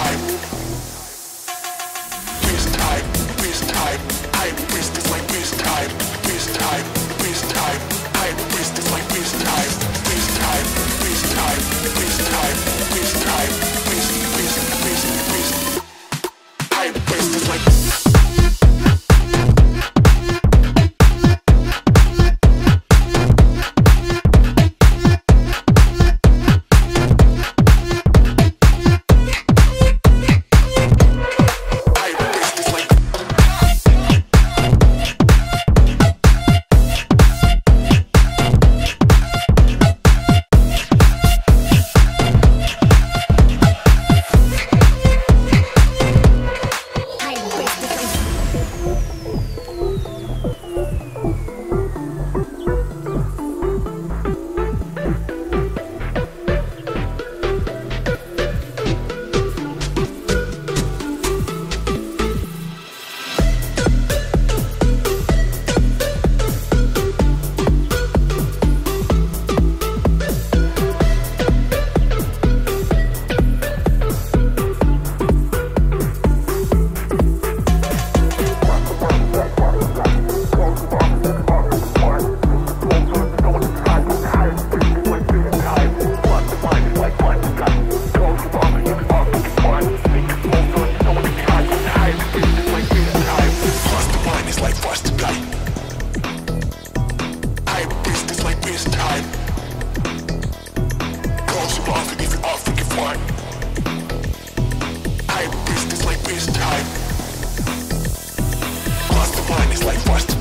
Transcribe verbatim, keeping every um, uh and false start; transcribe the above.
I waste this like waste time. Cross the line is like waste.